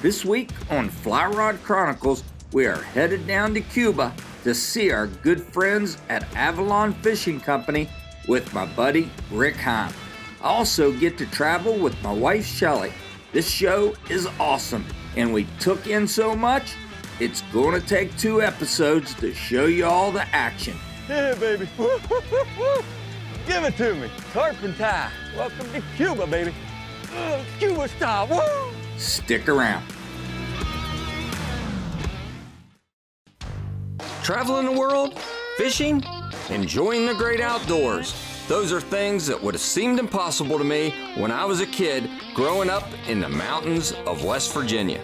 This week on Fly Rod Chronicles, we are headed down to Cuba to see our good friends at Avalon Fishing Company with my buddy Rick Heim. I also get to travel with my wife Shelley. This show is awesome, and we took in so much, it's going to take 2 episodes to show you all the action. Hey, baby. Woo, woo, woo, woo. Give it to me. Tarpon tie. Welcome to Cuba, baby. Cuba style. Woo. Stick around. Traveling the world, fishing, enjoying the great outdoors. Those are things that would have seemed impossible to me when I was a kid growing up in the mountains of West Virginia.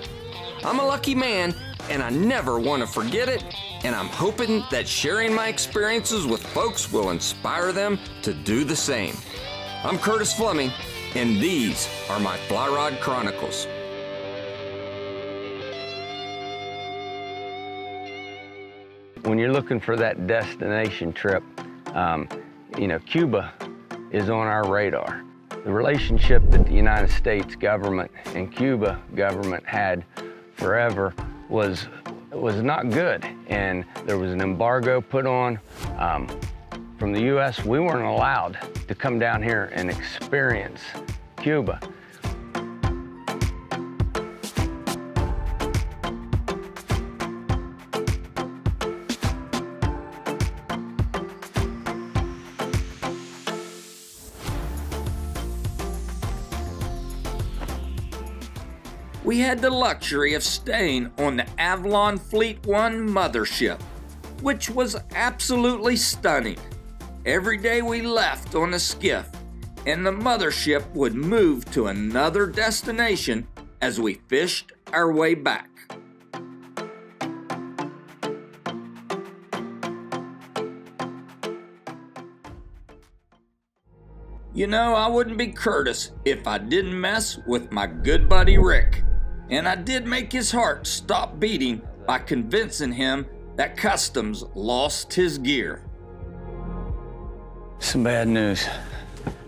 I'm a lucky man, and I never want to forget it, and I'm hoping that sharing my experiences with folks will inspire them to do the same. I'm Curtis Fleming, and these are my Fly Rod Chronicles. When you're looking for that destination trip, you know, Cuba is on our radar. The relationship that the United States government and Cuba government had forever was not good, and there was an embargo put on. From the U.S., we weren't allowed to come down here and experience Cuba. We had the luxury of staying on the Avalon Fleet 1 mothership, which was absolutely stunning. Every day we left on a skiff, and the mothership would move to another destination as we fished our way back. You know, I wouldn't be Curtis if I didn't mess with my good buddy Rick. And I did make his heart stop beating by convincing him that customs lost his gear. Some bad news.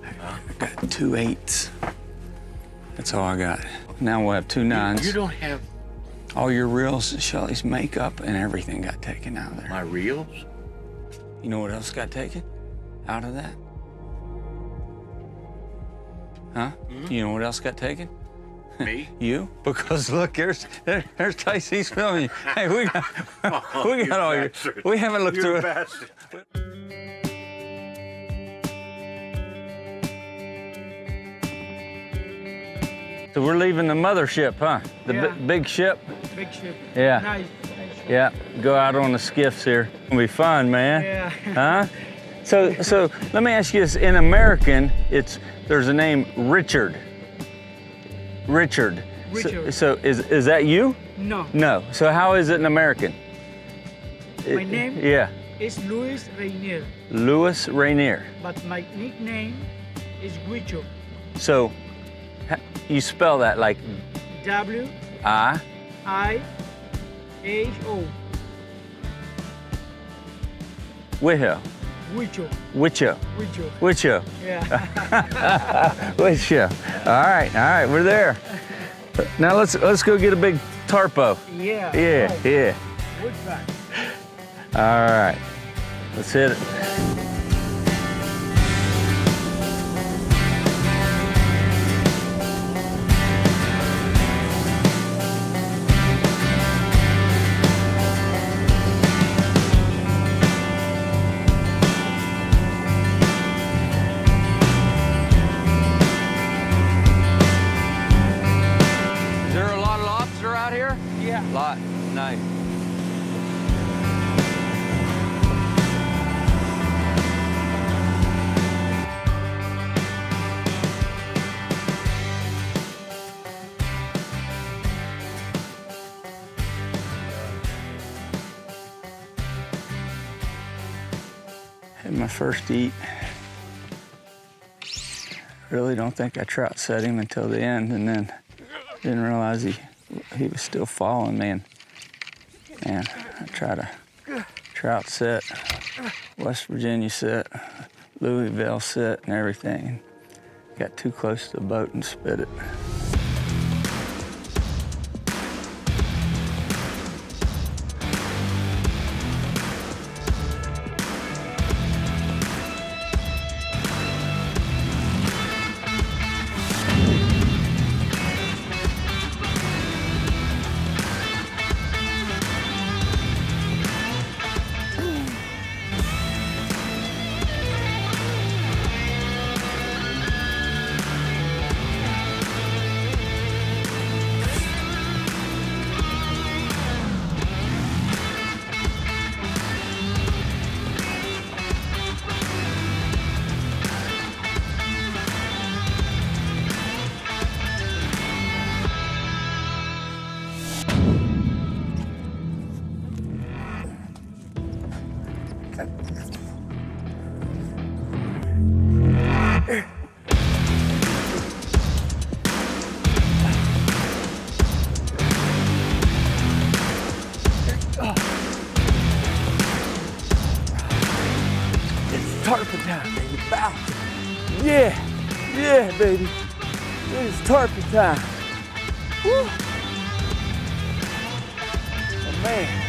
I got 2 8s. That's all I got. Now we'll have 2 9s. You don't have... All your reels, Shelly's makeup and everything got taken out of there. My reels? You know what else got taken out of that? Huh? Mm-hmm. You know what else got taken? Me? You? Because look, there's Tycee's filming you. Hey, we got, oh, we got all your... We haven't looked through bastard. It. So we're leaving the mothership, huh? The big ship? Big ship. Yeah. Nice ship. Yeah, go out on the skiffs here. It'll be fun, man. Yeah. Huh? So let me ask you this. In American, there's a name, Richard. Richard. So is that you? No. No. So how is it in American? My name is Luis Reynier. Luis Reynier. But my nickname is Wicho. So you spell that like? W-I-I-H-O. Wicho. Wicho. Wicho. Wicho. Wicho. Yeah. Wicho. All right, we're there. Now let's go get a big tarpo. Yeah. Yeah, right. Yeah. All right, let's hit it. My first eat. Really don't think I trout set him until the end, and then didn't realize he was still following me. And man, I tried to trout set, West Virginia set, Louisville set, and everything. Got too close to the boat and spit it. It's tarpon time. Woo. Oh, man.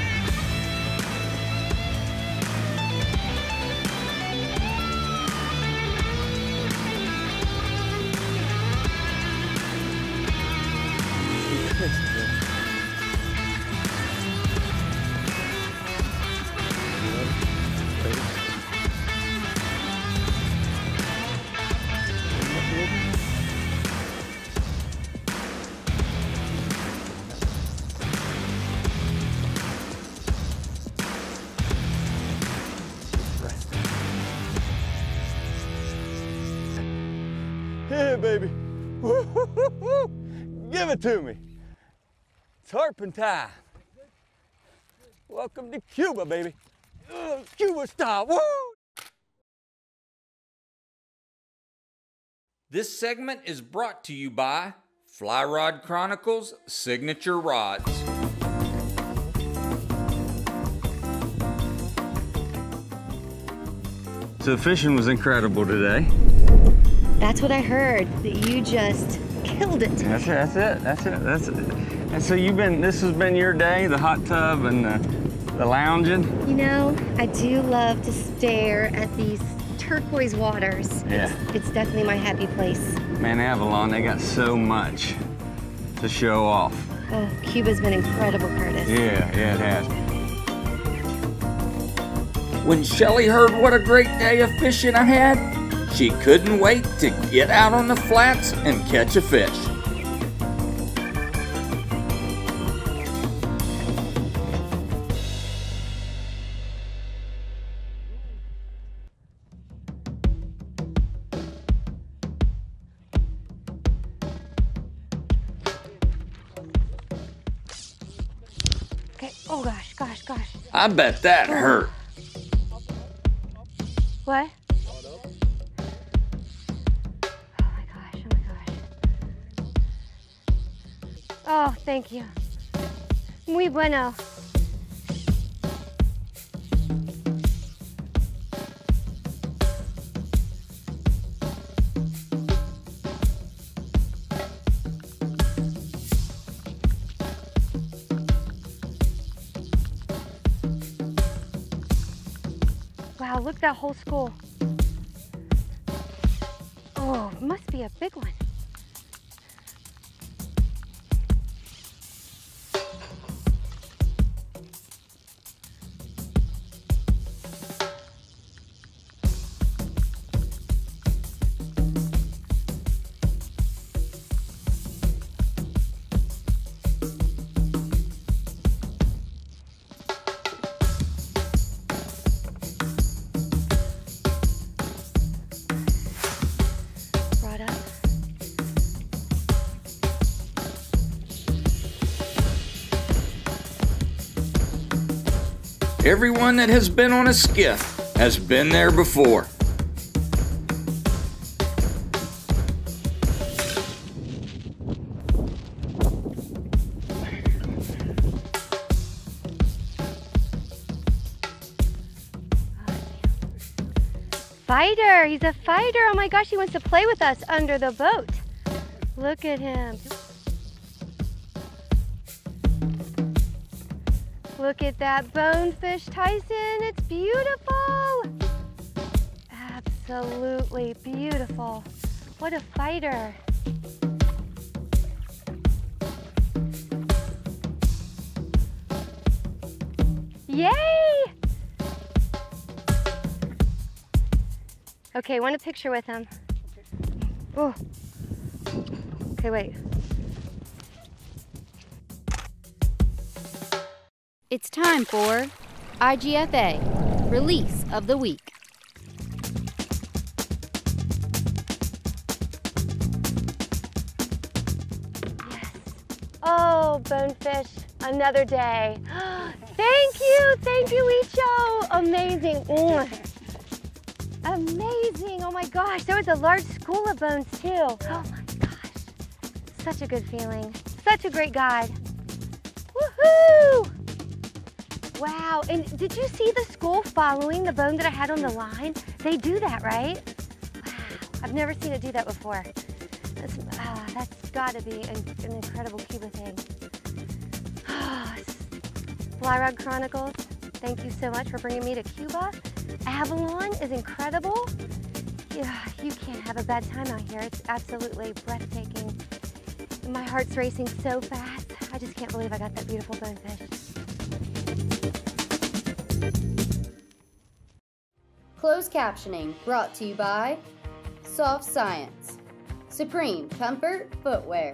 Baby, give it to me. Tarpon time. Welcome to Cuba, baby. Cuba style. Woo! This segment is brought to you by Fly Rod Chronicles Signature Rods. So the fishing was incredible today. That's what I heard, that you just killed it. That's it. And so you've been, this has been your day, the hot tub and the lounging? You know, I do love to stare at these turquoise waters. Yeah. It's definitely my happy place. Man, Avalon, they got so much to show off. Oh, Cuba's been incredible, Curtis. Yeah, it has. When Shelly heard what a great day of fishing I had, she couldn't wait to get out on the flats and catch a fish. Okay, oh gosh. I bet that hurt. What? Oh, thank you. Muy bueno. Wow, look at that whole school. Oh, it must be a big one. Everyone that has been on a skiff has been there before. Fighter, he's a fighter. Oh my gosh, he wants to play with us under the boat. Look at him. Look at that bonefish, Tyson, it's beautiful. Absolutely beautiful. What a fighter. Yay! Okay, want a picture with him. Oh. Okay, wait. It's time for IGFA, Release of the Week. Yes. Oh, bonefish, another day. Thank you, Wicho. Amazing. Amazing, oh my gosh. There was a large school of bones too. Oh my gosh. Such a good feeling. Such a great guide. Woohoo! Wow, and did you see the school following the bone that I had on the line? They do that, right? Wow, I've never seen it do that before. That's, That's gotta be an incredible Cuba thing. Fly Rod Chronicles, thank you so much for bringing me to Cuba. Avalon is incredible. Yeah, you can't have a bad time out here. It's absolutely breathtaking. My heart's racing so fast. I just can't believe I got that beautiful bonefish. Closed captioning brought to you by Soft Science, Supreme Comfort Footwear.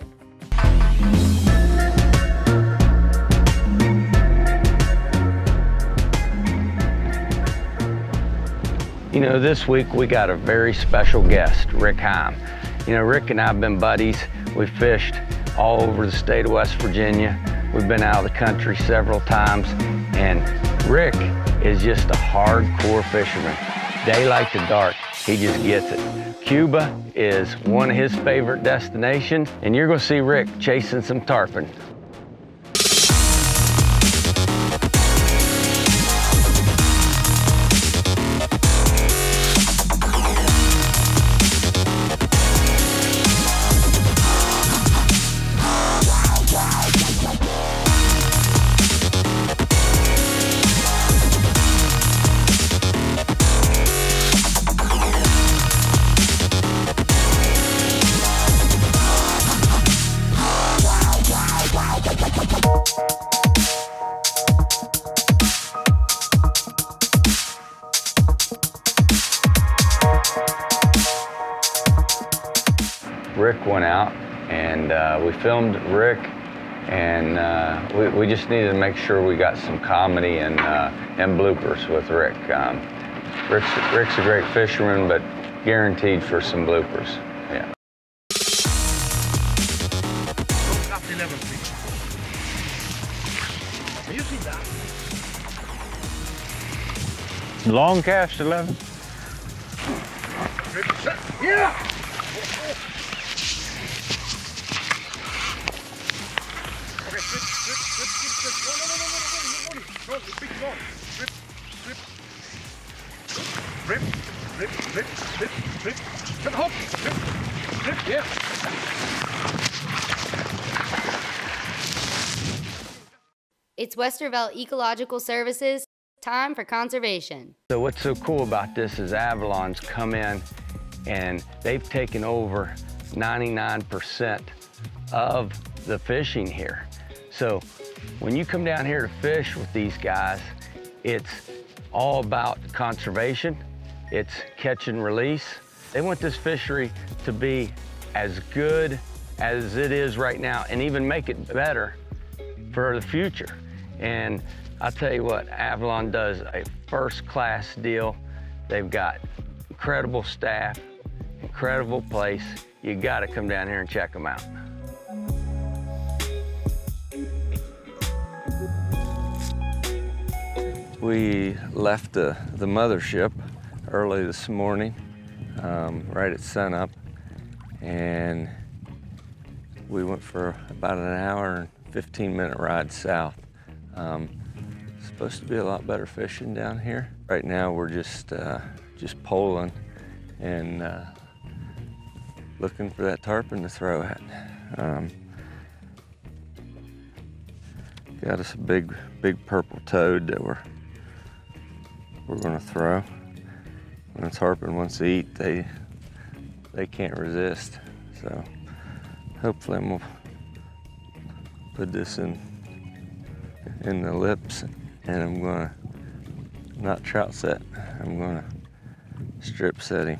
You know, this week we got a very special guest, Rick Heim. You know, Rick and I have been buddies. We've fished all over the state of West Virginia. We've been out of the country several times. And Rick is just a hardcore fisherman. Daylight to dark, he just gets it. Cuba is one of his favorite destinations, and you're gonna see Rick chasing some tarpon. Rick went out and we filmed Rick, and we just needed to make sure we got some comedy and bloopers with Rick. Rick's a great fisherman, but guaranteed for some bloopers. Yeah. Long cast 11. Yeah. It's Westervelt Ecological Services, time for conservation. So what's so cool about this is Avalon's come in and they've taken over 99% of the fishing here. So when you come down here to fish with these guys, it's all about conservation. It's catch and release. They want this fishery to be as good as it is right now and even make it better for the future. And I'll tell you what, Avalon does a first-class deal. They've got incredible staff, incredible place. You gotta come down here and check them out. We left the mothership early this morning, right at sunup, and we went for about an hour and 15-minute ride south. It's supposed to be a lot better fishing down here. Right now we're just poling and looking for that tarpon to throw at. Got us a big purple toad that we're gonna throw. When a tarpon wants to eat, they can't resist. So hopefully we'll put this in the lips, and I'm gonna not trout set, I'm gonna strip set him.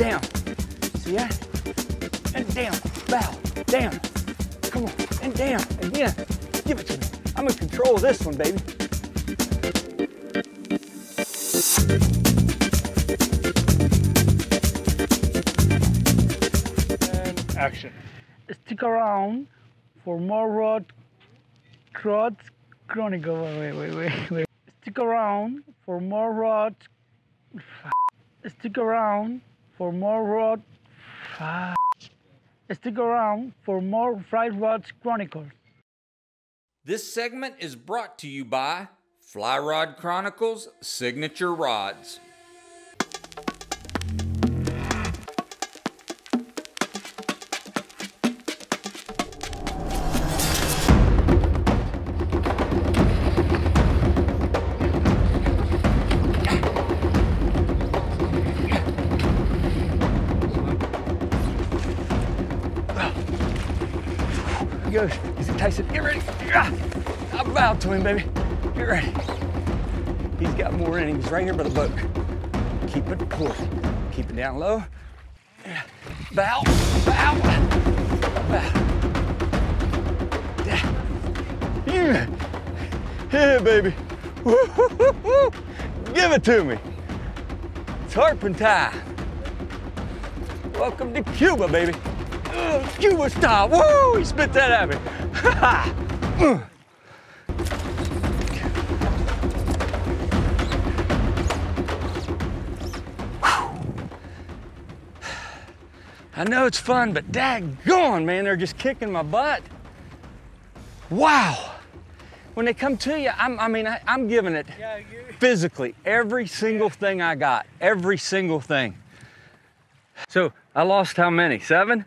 Down, see that? And down, bow, down. Come on, and down, again. Give it to me. I'm gonna control this one, baby. And action. Stick around for more Stick around for more Fly Rod Chronicles. This segment is brought to you by Fly Rod Chronicles Signature Rods. Tyson, get ready. I bowed to him, baby. Get ready. He's got more in him. He's right here by the boat. Keep it cool. Keep it down low. Bow, bow, bow. Yeah, baby. Woo-hoo-hoo-hoo. Give it to me. Tarpon time. Welcome to Cuba, baby. Cuba style. Woo! He spit that at me. I know it's fun, but daggone, man, they're just kicking my butt. Wow. When they come to you, I'm giving it physically. Every single thing I got. Every single thing. So I lost how many? 7?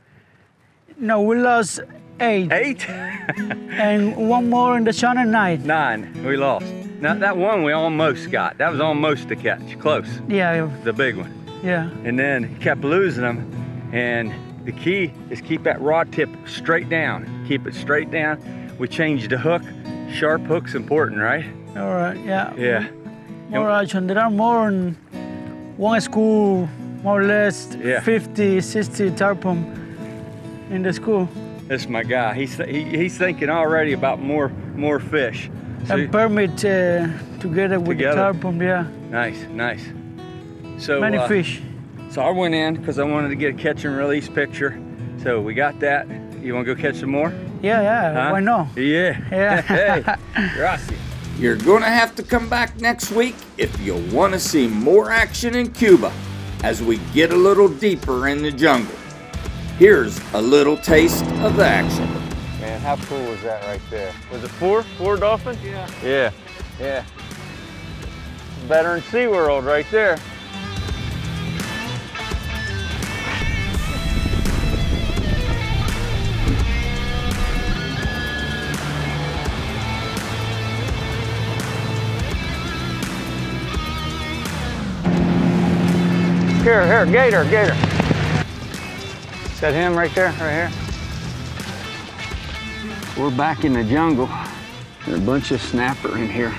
No, we lost 8. 8? And one more in the channel, 9. 9, we lost. Now that one we almost got. That was almost the catch, close. Yeah. The big one. Yeah. And then kept losing them. And the key is keep that rod tip straight down. Keep it straight down. We changed the hook. Sharp hook's important, right? All right, yeah. Yeah. More action. There are more than one school, more or less 50, 60 tarpon in the school. This is my guy. He's thinking already about more fish. So and permit together with the tarpon, yeah. Nice, nice. So many fish. So I went in because I wanted to get a catch and release picture. So we got that. You want to go catch some more? Yeah, yeah. Huh? Why not? Yeah. Yeah. Hey, Rossi. You're gonna have to come back next week if you want to see more action in Cuba, as we get a little deeper in the jungle. Here's a little taste of the action. Man, how cool was that right there? Was it 4 dolphins? Yeah. Yeah, yeah. Veteran SeaWorld right there. Here, gator, gator. Is that him right there, right here? We're back in the jungle. There's a bunch of snapper in here.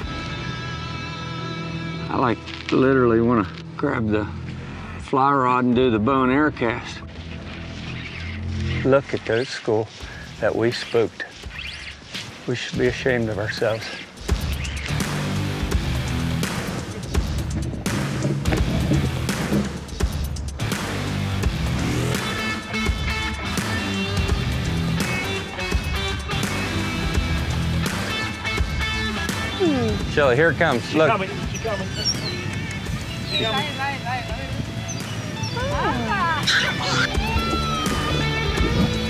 I like literally want to grab the fly rod and do the bow and arrow cast. Look at those school that we spooked. We should be ashamed of ourselves. Shelly, here it comes. She's look. Coming. She's coming. Right.